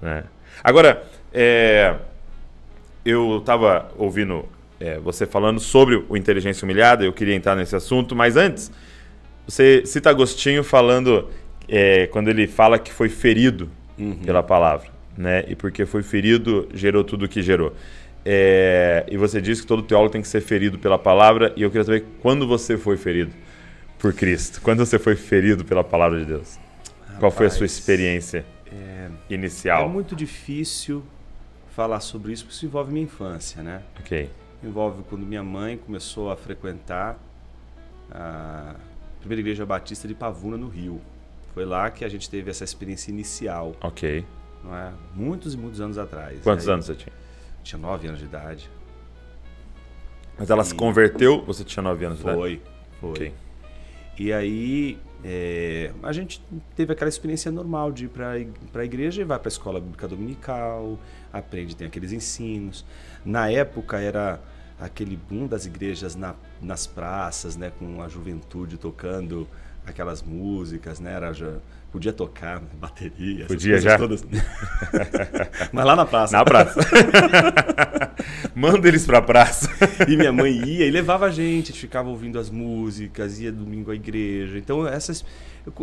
Né? Agora, eu estava ouvindo você falando sobre o Inteligência Humilhada, eu queria entrar nesse assunto, mas antes, você cita Agostinho falando, quando ele fala que foi ferido pela palavra, né? E porque foi ferido, gerou tudo o que gerou. E você diz que todo teólogo tem que ser ferido pela palavra, e eu queria saber quando você foi ferido por Cristo, quando você foi ferido pela palavra de Deus. Rapaz, qual foi a sua experiência inicial? É muito difícil falar sobre isso, porque isso envolve minha infância, né? Ok. Envolve quando minha mãe começou a frequentar a primeira igreja batista de Pavuna, no Rio. Foi lá que a gente teve essa experiência inicial. Ok. Não é? Muitos e muitos anos atrás. Quantos anos você tinha? Tinha 9 anos de idade. Mas ela se converteu, você tinha 9 anos de idade? Foi. Okay. E aí a gente teve aquela experiência normal de ir para a igreja e vai para a escola bíblica dominical, aprende, tem aqueles ensinos. Na época era aquele boom das igrejas nas praças, né, com a juventude tocando aquelas músicas, né? Podia tocar bateria, podia já todas. Mas lá na praça. Na praça. Manda eles pra praça. E minha mãe ia e levava a gente ficava ouvindo as músicas, ia domingo à igreja. Então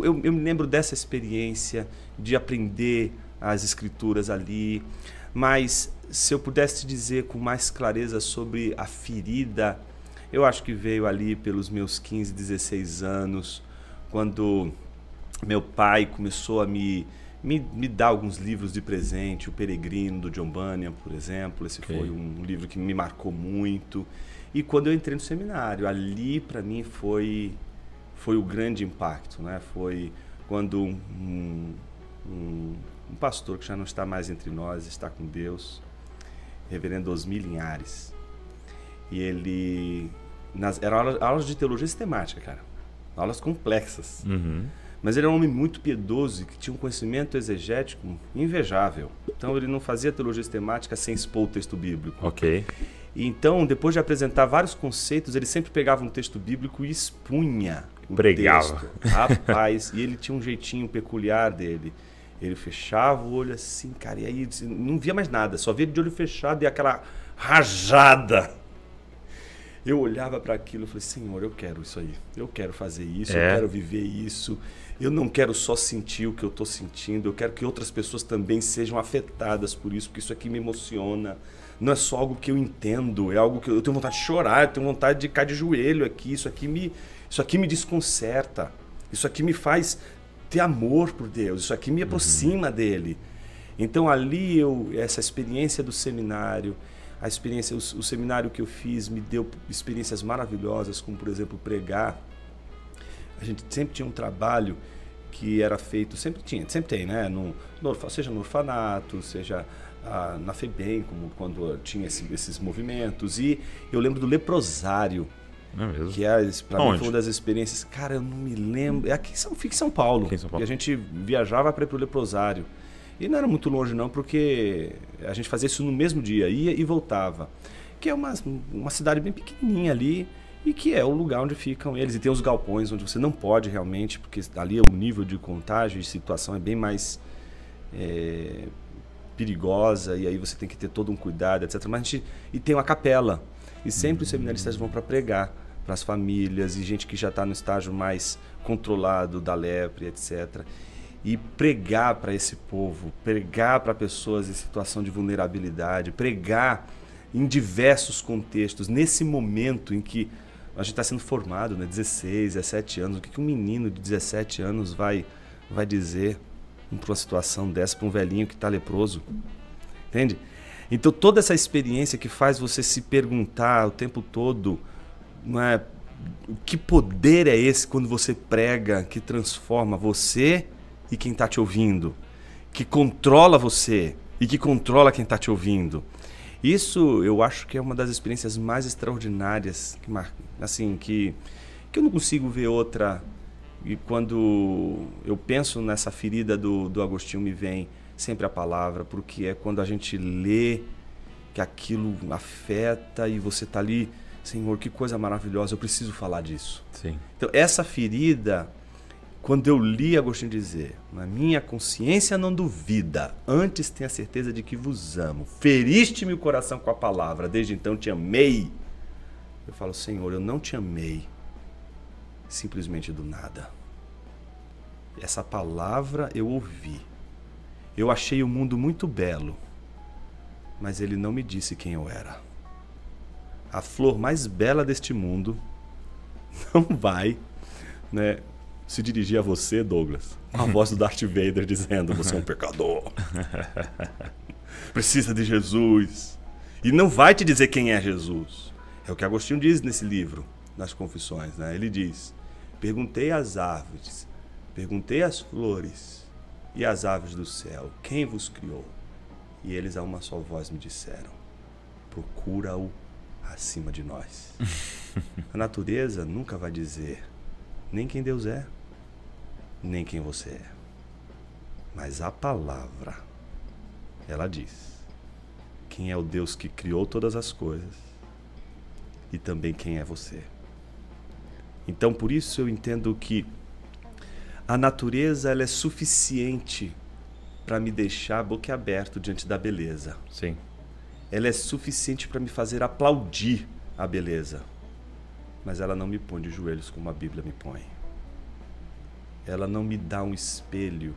eu me lembro dessa experiência de aprender as escrituras ali. Mas se eu pudesse dizer com mais clareza sobre a ferida, eu acho que veio ali pelos meus 15, 16 anos, quando meu pai começou a me dar alguns livros de presente, O Peregrino, do John Bunyan, por exemplo. Esse foi um livro que me marcou muito. E quando eu entrei no seminário, ali para mim foi o grande impacto, né? Foi quando um pastor que já não está mais entre nós, está com Deus, reverendo Osmilinares. E ele... Eram aulas de teologia sistemática, cara. Aulas complexas. Mas ele era um homem muito piedoso e que tinha um conhecimento exegético invejável. Então ele não fazia teologia sistemática sem expor o texto bíblico. Ok. E então, depois de apresentar vários conceitos, ele sempre pegava um texto bíblico e expunha o texto. Rapaz, e ele tinha um jeitinho peculiar dele. Ele fechava o olho assim, cara, e aí não via mais nada. Só via de olho fechado e aquela rajada. Eu olhava para aquilo e falei, Senhor, eu quero isso aí. Eu quero fazer isso, eu quero viver isso. Eu não quero só sentir o que eu estou sentindo. Eu quero que outras pessoas também sejam afetadas por isso, porque isso aqui me emociona. Não é só algo que eu entendo, é algo que eu tenho vontade de chorar, eu tenho vontade de cair de joelho aqui. Isso aqui me desconcerta. Isso aqui me faz ter amor por Deus. Isso aqui me aproxima dele. Então ali essa experiência do seminário... o seminário que eu fiz me deu experiências maravilhosas, como, por exemplo, pregar. A gente sempre tinha um trabalho que era feito, sempre tem, né? Seja no orfanato, seja na FEBEM, como quando tinha esses movimentos. E eu lembro do leprosário, que para mim foi uma das experiências. Cara, eu não me lembro. Fica em São Paulo. E a gente viajava para ir para o leprosário. E não era muito longe não, porque a gente fazia isso no mesmo dia, ia e voltava. Que é uma cidade bem pequenininha ali e que é o lugar onde ficam eles. E tem os galpões onde você não pode realmente, porque ali o nível de contágio e situação é bem mais perigosa e aí você tem que ter todo um cuidado, etc. Mas e tem uma capela e sempre os seminaristas vão para pregar para as famílias e gente que já está no estágio mais controlado da lepra, etc. E pregar para esse povo, pregar para pessoas em situação de vulnerabilidade, pregar em diversos contextos, nesse momento em que a gente está sendo formado, né, 16, 17 anos, o que um menino de 17 anos vai dizer para uma situação dessa, para um velhinho que está leproso? Entende? Então toda essa experiência que faz você se perguntar o tempo todo, não é, que poder é esse quando você prega, que transforma você... e quem está te ouvindo, que controla você e que controla quem está te ouvindo. Isso eu acho que é uma das experiências mais extraordinárias, assim, que eu não consigo ver outra. E quando eu penso nessa ferida do Agostinho, me vem sempre a palavra, porque é quando a gente lê que aquilo afeta e você está ali, Senhor, que coisa maravilhosa, eu preciso falar disso. Sim. Então essa ferida... Quando eu li Agostinho dizer, na minha consciência não duvida, antes tenho a certeza de que vos amo. Feriste-me o coração com a palavra, desde então te amei. Eu falo, Senhor, eu não te amei simplesmente do nada. Essa palavra eu ouvi. Eu achei o mundo muito belo, mas ele não me disse quem eu era. A flor mais bela deste mundo não vai, né, se dirigir a você, Douglas, com a voz do Darth Vader dizendo, você é um pecador, precisa de Jesus. E não vai te dizer quem é Jesus. É o que Agostinho diz nesse livro, nas Confissões, né? Ele diz, perguntei às árvores, perguntei às flores e às aves do céu, quem vos criou? E eles a uma só voz me disseram, procura-o acima de nós. A natureza nunca vai dizer nem quem Deus é, nem quem você é. Mas a palavra, ela diz quem é o Deus que criou todas as coisas e também quem é você. Então, por isso eu entendo que a natureza ela é suficiente para me deixar boquiaberto diante da beleza. Sim. Ela é suficiente para me fazer aplaudir a beleza. Mas ela não me põe de joelhos como a Bíblia me põe. Ela não me dá um espelho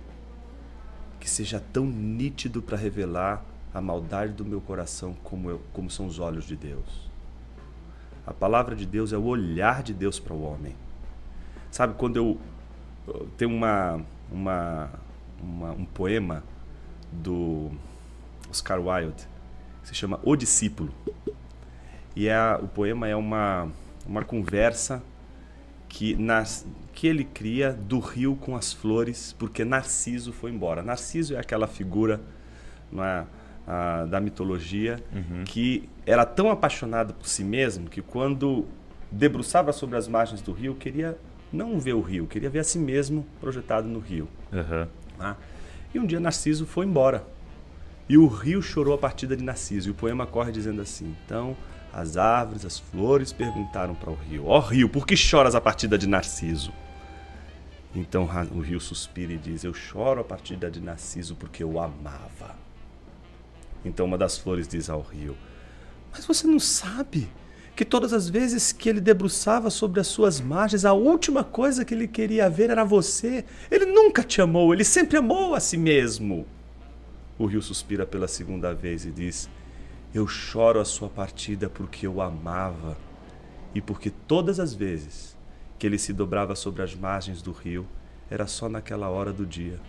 que seja tão nítido para revelar a maldade do meu coração como são os olhos de Deus. A palavra de Deus é o olhar de Deus para o homem. Sabe, quando eu tenho um poema do Oscar Wilde que se chama O Discípulo. E o poema é uma conversa que ele cria do rio com as flores, porque Narciso foi embora. Narciso é aquela figura da mitologia, uhum, que era tão apaixonado por si mesmo que quando debruçava sobre as margens do rio, queria não ver o rio, queria ver a si mesmo projetado no rio. Uhum. Ah, e um dia Narciso foi embora. E o rio chorou a partida de Narciso. E o poema corre dizendo assim, então... As árvores, as flores perguntaram para o rio, ó rio, por que choras a partida de Narciso? Então o rio suspira e diz, eu choro a partida de Narciso porque eu o amava. Então uma das flores diz ao rio, mas você não sabe que todas as vezes que ele debruçava sobre as suas margens, a última coisa que ele queria ver era você. Ele nunca te amou, ele sempre amou a si mesmo. O rio suspira pela segunda vez e diz, eu choro a sua partida porque eu amava e porque todas as vezes que ele se dobrava sobre as margens do rio, era só naquela hora do dia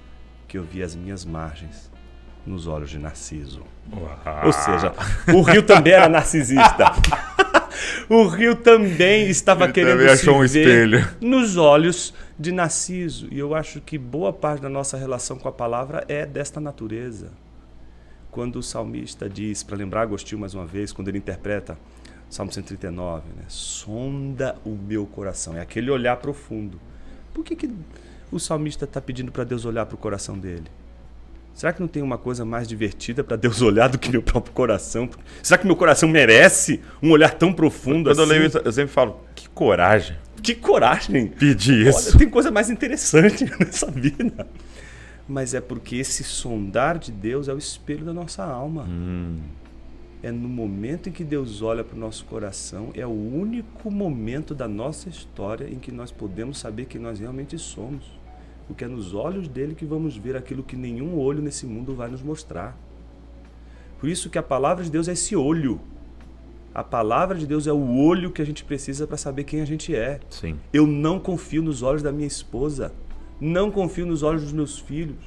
que eu via as minhas margens nos olhos de Narciso. Uau. Ou seja, o rio também era narcisista. O rio também estava querendo se ver um espelho nos olhos de Narciso. E eu acho que boa parte da nossa relação com a palavra é desta natureza. Quando o salmista diz, para lembrar Agostinho mais uma vez, quando ele interpreta Salmo 139, né? Sonda o meu coração. É aquele olhar profundo. Por que o salmista está pedindo para Deus olhar para o coração dele? Será que não tem uma coisa mais divertida para Deus olhar do que meu próprio coração? Será que meu coração merece um olhar tão profundo assim? Quando eu leio isso, eu sempre falo, que coragem. Que coragem. Pedir isso. Olha, tem coisa mais interessante nessa vida. Mas é porque esse sondar de Deus é o espelho da nossa alma. É no momento em que Deus olha para o nosso coração, é o único momento da nossa história em que nós podemos saber quem nós realmente somos. Porque é nos olhos dele que vamos ver aquilo que nenhum olho nesse mundo vai nos mostrar. Por isso que a palavra de Deus é esse olho. A palavra de Deus é o olho que a gente precisa para saber quem a gente é. Sim. Eu não confio nos olhos da minha esposa. Não confio nos olhos dos meus filhos,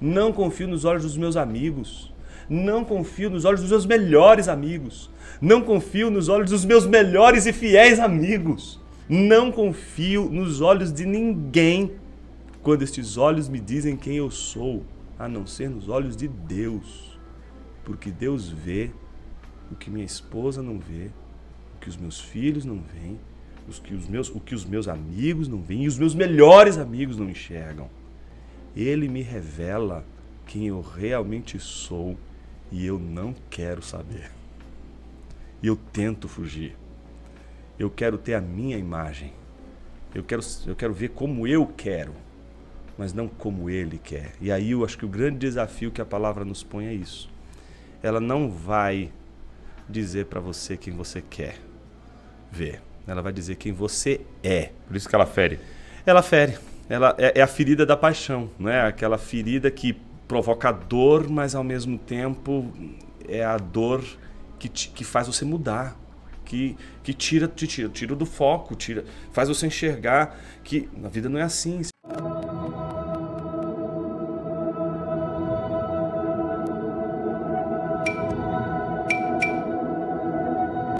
não confio nos olhos dos meus amigos, não confio nos olhos dos meus melhores amigos, não confio nos olhos dos meus melhores e fiéis amigos, não confio nos olhos de ninguém quando estes olhos me dizem quem eu sou, a não ser nos olhos de Deus, porque Deus vê o que minha esposa não vê, o que os meus filhos não veem, o que os meus amigos não veem e os meus melhores amigos não enxergam. Ele me revela quem eu realmente sou e eu não quero saber. E eu tento fugir. Eu quero ter a minha imagem. Eu quero ver como eu quero. mas não como Ele quer. E aí eu acho que o grande desafio que a palavra nos põe é isso. Ela não vai dizer para você quem você quer ver. Ela vai dizer quem você é. Por isso que ela fere. Ela fere. Ela é a ferida da paixão, né? Aquela ferida que provoca dor, mas ao mesmo tempo é a dor que faz você mudar, que tira do foco, faz você enxergar que a vida não é assim.